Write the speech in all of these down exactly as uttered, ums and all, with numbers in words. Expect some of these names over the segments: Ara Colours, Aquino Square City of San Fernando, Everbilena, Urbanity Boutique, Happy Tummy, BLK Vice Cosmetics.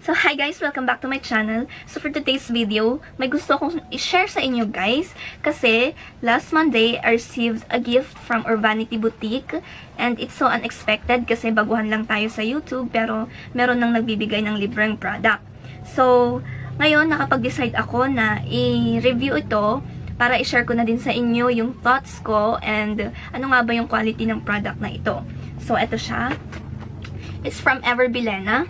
So, hi guys! Welcome back to my channel. So, for today's video, may gusto akong i-share sa inyo guys. Kasi, last Monday, I received a gift from Urbanity Boutique. And it's so unexpected kasi baguhan lang tayo sa YouTube. Pero, meron nang nagbibigay ng libreng product. So, ngayon, nakapag-decide ako na i-review ito para i-share ko na din sa inyo yung thoughts ko and ano nga ba yung quality ng product na ito. So, eto siya. It's from Everbilena.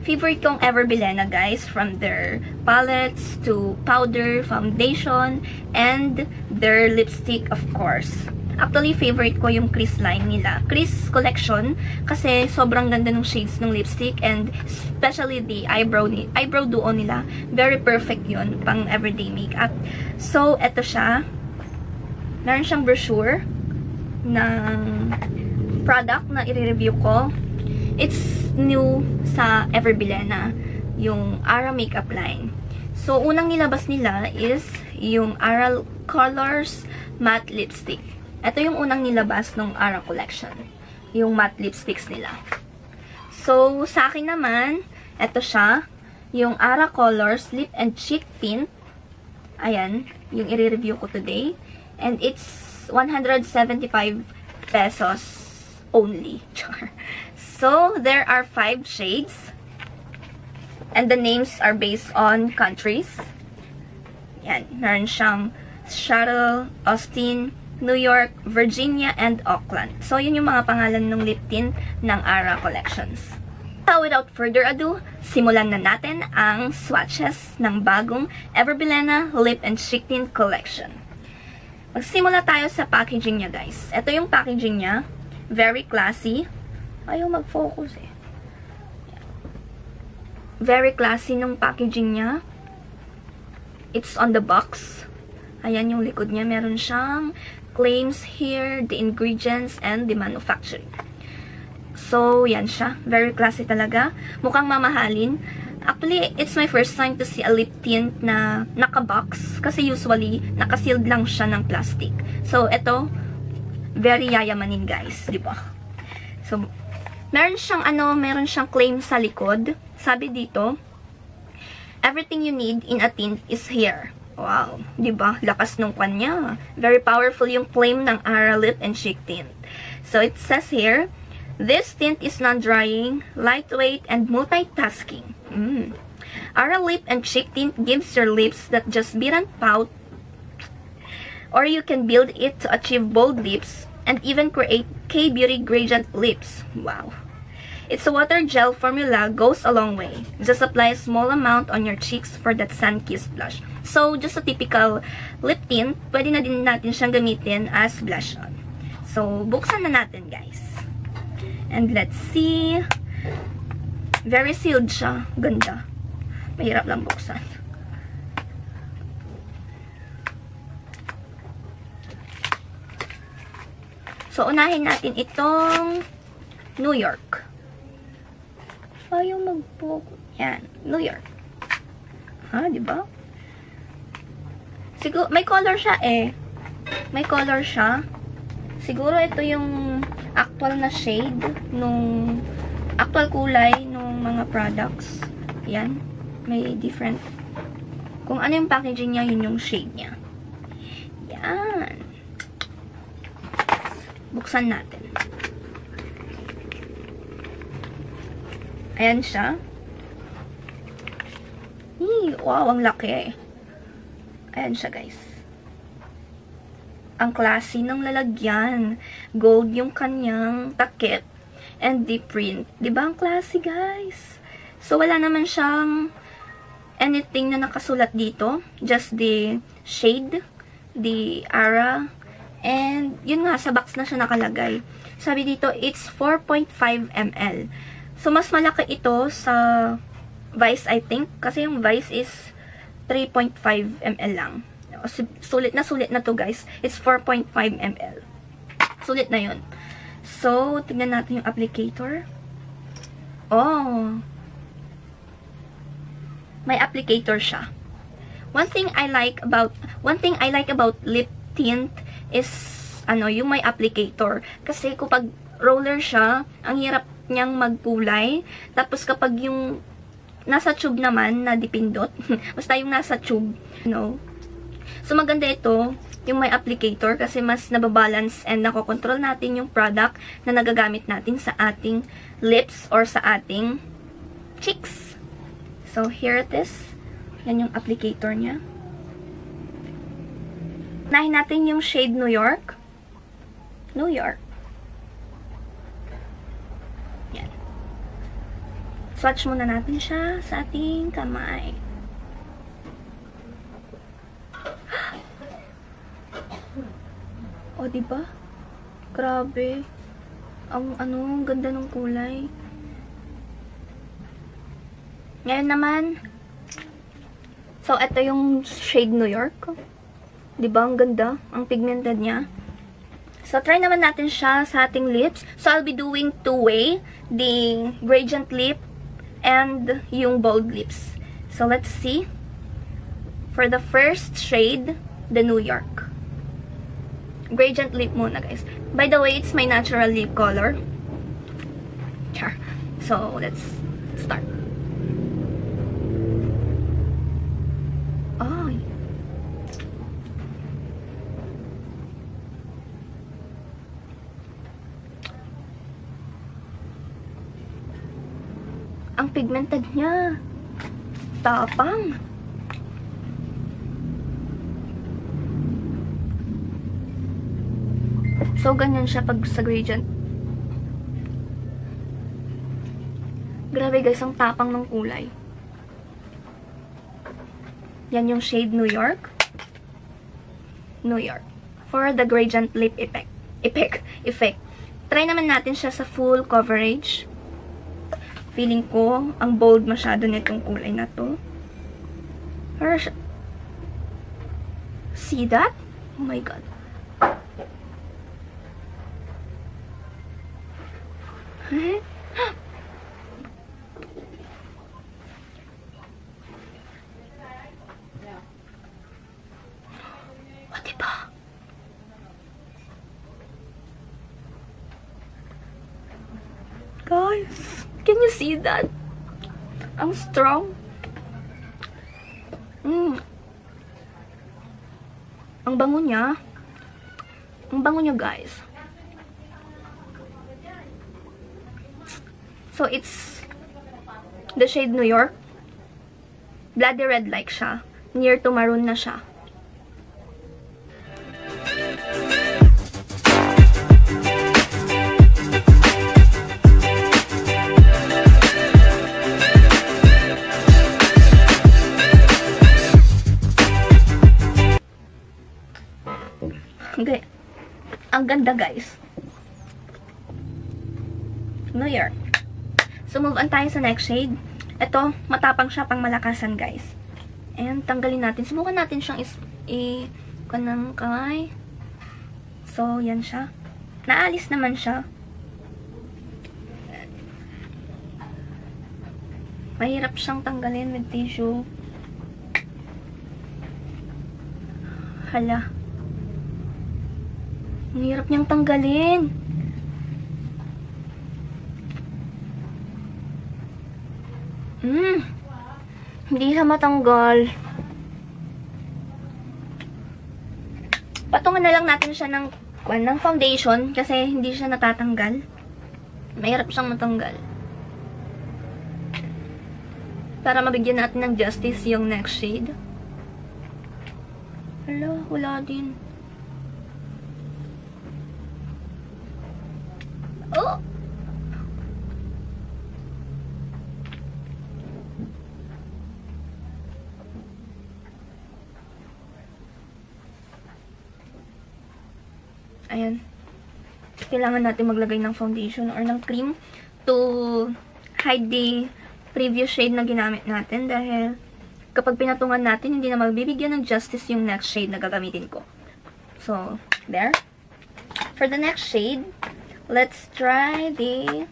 Favorite kong Everbilena, guys. From their palettes to powder, foundation, and their lipstick, of course. Actually, favorite ko yung crease line nila. Crease collection, kasi sobrang ganda ng shades ng lipstick and especially the eyebrow, eyebrow duo nila. Very perfect yun, pang everyday makeup. So, eto siya. Meron siyang brochure ng product na i-review ko. It's new sa Everbilena, yung A R A makeup line. So, unang nilabas nila is yung A R A Colors Matte Lipstick. Ito yung unang nilabas ng A R A collection, yung matte lipsticks nila. So, sa akin naman, ito siya, yung A R A Colors Lip and Cheek Tint. Ayan, yung i-review ko today. And it's one hundred seventy-five pesos. Only. Char. So, there are five shades. And the names are based on countries. Yan. Meron siyang Charlotte, Austin, New York, Virginia, and Auckland. So, yun yung mga pangalan ng lip tint ng A R A collections. So, without further ado, simulan na natin ang swatches ng bagong Everbilena Lip and Cheek Tint Collection. Magsimula tayo sa packaging niya, guys. Ito yung packaging niya. Very classy. Ayaw mag-focus eh. Very classy nung packaging niya. It's on the box. Ayan yung likod niya. Meron siyang claims here, the ingredients, and the manufacturing. So, yan siya. Very classy talaga. Mukhang mamahalin. Actually, it's my first time to see a lip tint na naka-box. Kasi usually, naka-sealed lang siya ng plastic. So, eto, very yayamanin guys, di ba? So, meron siyang ano, meron siyang claim sa likod. Sabi dito, everything you need in a tint is here. Wow, di ba? Lakas nung kanya. Very powerful yung claim ng A R A Lip and Cheek Tint. So, it says here, this tint is non-drying, lightweight, and multitasking. Mm. A R A Lip and Cheek Tint gives your lips that just didn't pout, or you can build it to achieve bold lips and even create K-Beauty Gradient Lips. Wow! Its water gel formula goes a long way. Just apply a small amount on your cheeks for that sun-kissed blush. So, just a typical lip tint, pwede na din natin siyang gamitin as blush on. So, buksan na natin, guys. And let's see. Very sealed siya. Ganda. Mahirap lang buksan. So, unahin natin itong New York. Ayaw mag-focus. Yan. New York. Ha? Diba? Siguro, may color siya eh. May color siya. Siguro, ito yung actual na shade nung actual kulay nung mga products. Yan. May different. Kung ano yung packaging niya, yun yung shade niya. Yan. Buksan natin. Ayan siya. Eee, wow, ang laki. Ayan siya, guys. Ang classy ng lalagyan. Gold yung kanyang takip. And deep print. Diba ang classy, guys? So, wala naman siyang anything na nakasulat dito. Just the shade, the A R A, and yun nga, sa box na siya nakalagay. Sabi dito, it's four point five milliliters. So, mas malaki ito sa Vice, I think. Kasi yung Vice is three point five milliliters lang. Sulit na sulit na to guys. It's four point five milliliters. Sulit na yun. So, tignan natin yung applicator. Oh! May applicator siya. One thing I like about, one thing I like about lip tint is, ano, yung may applicator. Kasi, kapag roller siya, ang hirap niyang magkulay. Tapos kapag yung nasa tube naman na dipindot, basta yung nasa tube, you know. So maganda ito, yung may applicator, kasi mas nababalance and nakokontrol natin yung product na nagagamit natin sa ating lips or sa ating cheeks. So here it is. Yan yung applicator niya. Unahin natin yung shade New York. New York. Yan. Swatch muna natin siya sa ating kamay. O, diba? Grabe. Ang ano, ang ganda ng kulay. Ngayon naman. So, ito yung shade New York. Diba? Ang ganda. Ang pigmented niya. So, try naman natin siya sa ating lips. So, I'll be doing two-way. The gradient lip and yung bold lips. So, let's see. For the first shade, the New York. Gradient lip muna, guys. By the way, it's my natural lip color. Char. So, let's start. Ang pigmented niya. Tapang. So, ganyan siya pag sa gradient. Grabe guys, ang tapang ng kulay. Yan yung shade New York. New York. For the gradient lip effect. Effect. Effect. Try naman natin siya sa full coverage. Feeling ko, ang bold masyado nitong kulay na to. See that? Oh my god. Huh? Can you see that? Ang strong. Mm. Ang bango niya. Ang bango niya, guys. So, it's the shade New York. Bloody red-like siya. Near to maroon na siya. Okay. Ang ganda, guys. New York. So, move on tayo sa next shade. Ito, matapang siya, pang malakasan, guys. And, tanggalin natin. Subukan natin siyang i-kanang kamay. So, yan siya. Naalis naman siya. Mahirap siyang tanggalin with tissue. Hala. Ang hirap niyang tanggalin. Mm. Hindi siya matanggal. Patungan na lang natin siya ng, well, ng foundation kasi hindi siya natatanggal. Mahirap siyang matanggal. Para mabigyan natin ng justice yung next shade. Hala, wala din. Oh! Ayan. Kailangan natin maglagay ng foundation or ng cream to hide the previous shade na ginamit natin dahil kapag pinatungan natin, hindi na magbibigyan ng justice yung next shade na gagamitin ko. So, there. For the next shade, let's try the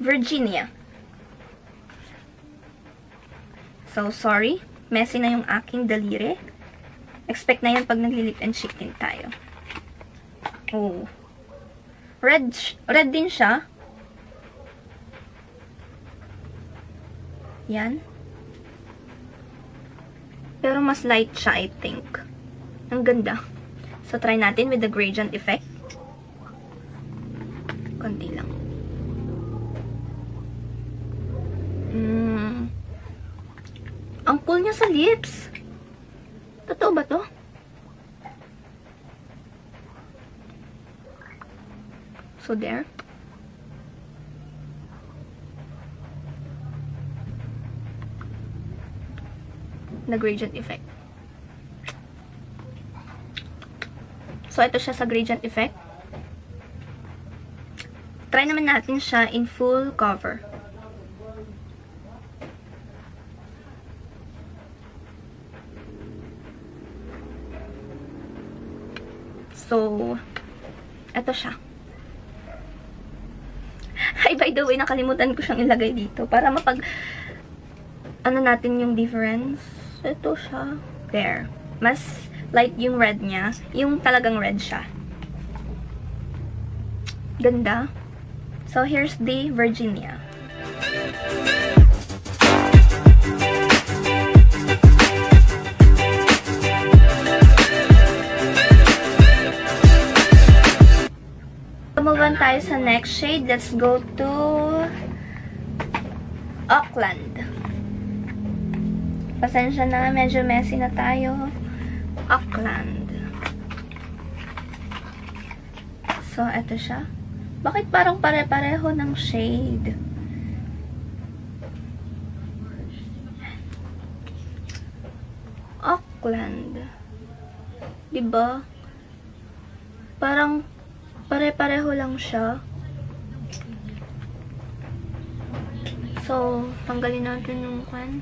Virginia. So, sorry. Messy na yung aking daliri. Expect na yan pag nagli-lip and cheek tint tayo. Oh. Red, red din siya. Yan. Pero mas light siya, I think. Ang ganda. So, try natin with the gradient effect. Konti lang. Mm. Ang cool niya sa lips. Totoo ba to? So there. The gradient effect. So ito siya sa gradient effect. Try naman natin siya in full cover. So ito siya. Ay, by the way, nakalimutan ko siyang ilagay dito para mapag ano natin yung difference. Ito siya. There. Mas light yung red niya. Yung talagang red siya. Ganda. So, here's the Virginia. Move on tayo sa next shade. Let's go to Auckland. Pasensya na, medyo messy na tayo. Auckland. So, eto siya. Bakit parang pare-pareho ng shade? Auckland. Diba? Parang pare-pareho lang siya. So, tanggalin natin yung kwan.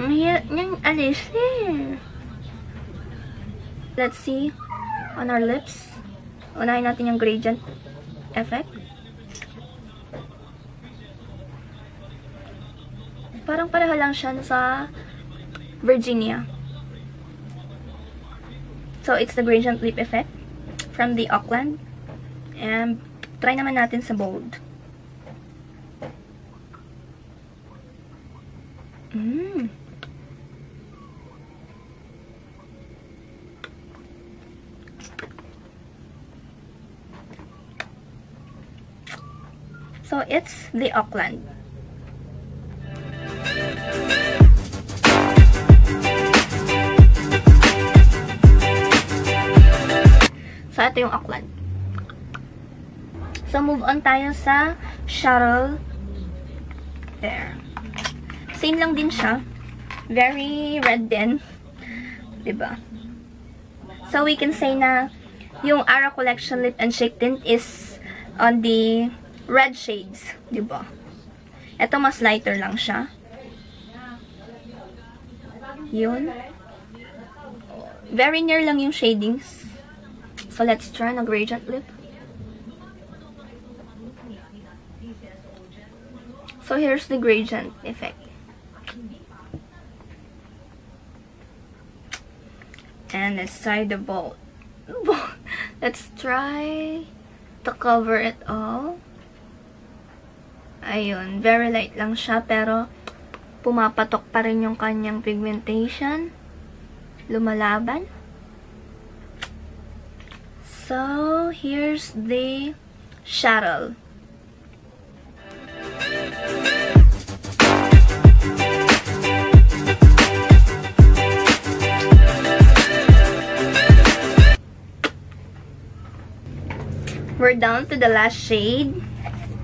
Ang hirap niyang alisin. Let's see on our lips. Unahin natin yung gradient effect. Parang pareho lang siya sa Virginia. So, it's the gradient lip effect from the Auckland. And try naman natin sa bold. Mm. So it's the Auckland. So, ito yung Auckland. So, move on tayo sa Charlotte. There. Same lang din siya. Very red din. Diba? So, we can say na yung A R A Collection Lip and Cheek Tint is on the red shades. Diba? Ito, mas lighter lang siya. Yun. Very near lang yung shadings. So, let's try na gradient lip. So, here's the gradient effect. And let's try the bold. Let's try to cover it all. Ayun, very light lang siya, pero pumapatok pa rin yung kanyang pigmentation. Lumalaban. So, here's the shadow. We're down to the last shade,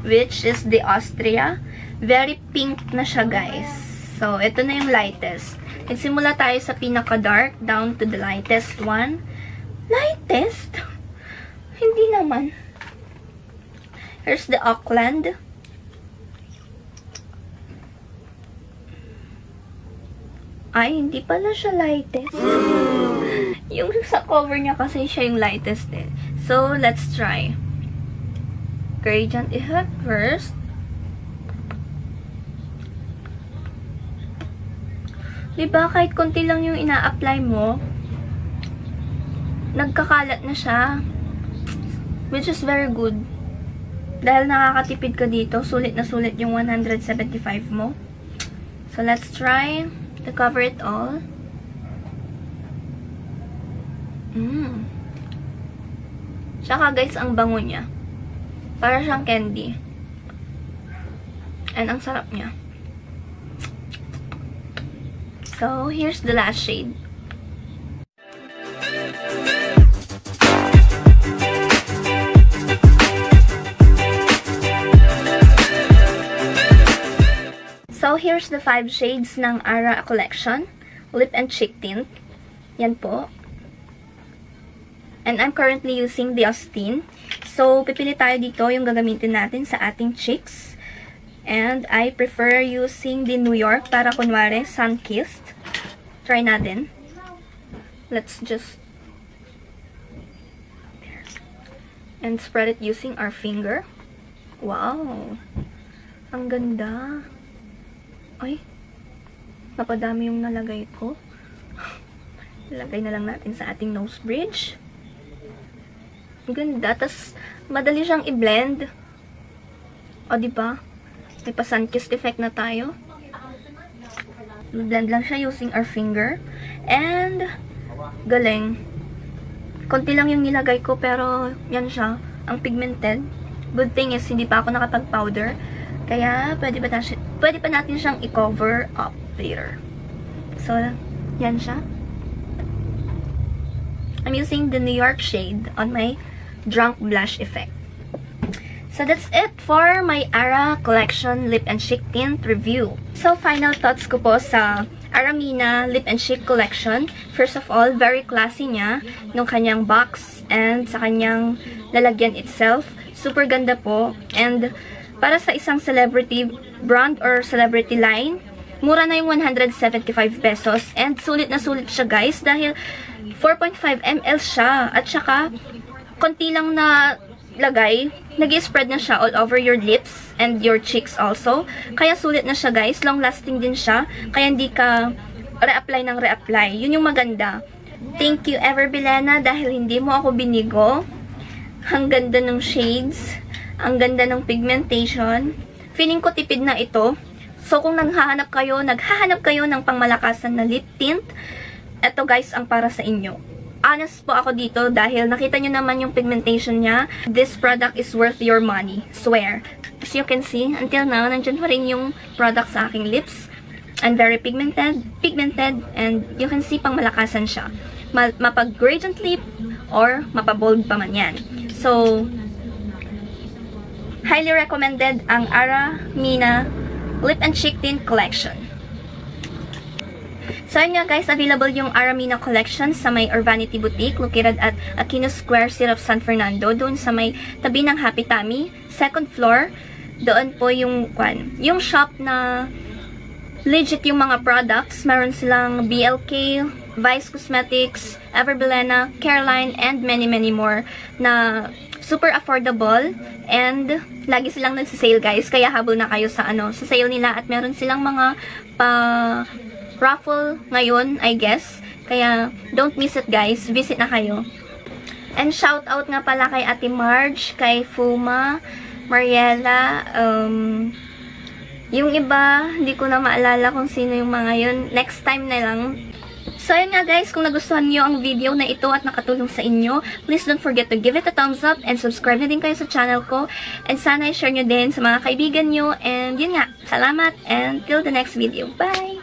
which is the Austria. Very pink na siya, guys. So, ito na yung lightest. Nagsimula tayo sa pinaka-dark, down to the lightest one. Lightest? Hindi naman. Here's the Auckland. Ay, hindi pala siya lightest. Yung sa cover niya kasi siya yung lightest eh. So, let's try. Gradient effect first. Diba, kahit konti lang yung ina-apply mo, nagkakalat na siya. which is very good. Dahil nakakatipid ka dito, sulit na sulit yung one seventy-five mo. So let's try to cover it all. Mm. Tsaka guys, ang bango niya. Para siyang candy. And ang sarap niya. So here's the last shade. So, here's the five shades ng A R A Collection Lip and Cheek Tint. Yan po. And I'm currently using the Austin. So, pipili tayo dito yung gagamitin natin sa ating cheeks. And I prefer using the New York para kunwari sun-kissed. Try natin. Let's just... there. And spread it using our finger. Wow! Ang ganda! Ay, napadami yung nalagay ko. Nalagay na lang natin sa ating nose bridge. Ganda. Tapos, madali siyang i-blend. O, diba? May pa-sunkissed effect na tayo. I-blend lang siya using our finger. And, galing. Konti lang yung nilagay ko, pero yan siya. Ang pigmented. Good thing is, hindi pa ako nakapag-powder. Kaya, pwede pa tayo... pwede pa natin siyang i-cover up later. So, yan siya. I'm using the New York shade on my Drunk Blush effect. So, that's it for my A R A Collection Lip and Cheek Tint review. So, final thoughts ko po sa A R A Mina Lip and Cheek Collection. First of all, very classy niya nung kanyang box and sa kanyang lalagyan itself. Super ganda po. And... para sa isang celebrity brand or celebrity line, mura na yung one seventy-five pesos. And sulit na sulit siya guys dahil four point five milliliters siya. At saka, konti lang na lagay, nag-spread na siya all over your lips and your cheeks also. Kaya sulit na siya guys, long lasting din siya. Kaya hindi ka reapply ng reapply. Yun yung maganda. Thank you Everbilena dahil hindi mo ako binigo. Ang ganda ng shades. Ang ganda ng pigmentation. Feeling ko tipid na ito. So, kung naghahanap kayo, naghahanap kayo ng pangmalakasan na lip tint, eto guys, ang para sa inyo. Honest po ako dito dahil nakita nyo naman yung pigmentation niya. This product is worth your money. Swear. As you can see, until now, nandyan pa rin yung product sa aking lips. And very pigmented. Pigmented. And you can see pangmalakasan siya. Mapag-gradient lip or mapabold pa man yan. So, highly recommended ang A R A Mina Lip and Cheek Tint Collection. So yun nga guys, available yung A R A Mina Collection sa may Urbanity Boutique located at Aquino Square City of San Fernando, doon sa may tabi ng Happy Tummy, second floor. Doon po yung kwan, yung shop na legit yung mga products. Meron silang B L K, Vice Cosmetics, Everbilena, Caroline, and many many more na super affordable and lagi silang nagsisale guys, kaya habol na kayo sa ano, sa sale nila. At meron silang mga pa raffle ngayon, I guess, kaya don't miss it guys, visit na kayo. And shout out nga pala kay Ate Marge, kay Fuma, Mariela, um yung iba hindi ko na maalala kung sino yung mga yun, next time na lang. So, yun nga guys, kung nagustuhan niyo ang video na ito at nakatulong sa inyo, please don't forget to give it a thumbs up and subscribe na din kayo sa channel ko. And sana i-share nyo din sa mga kaibigan nyo. And yun nga, salamat and till the next video. Bye!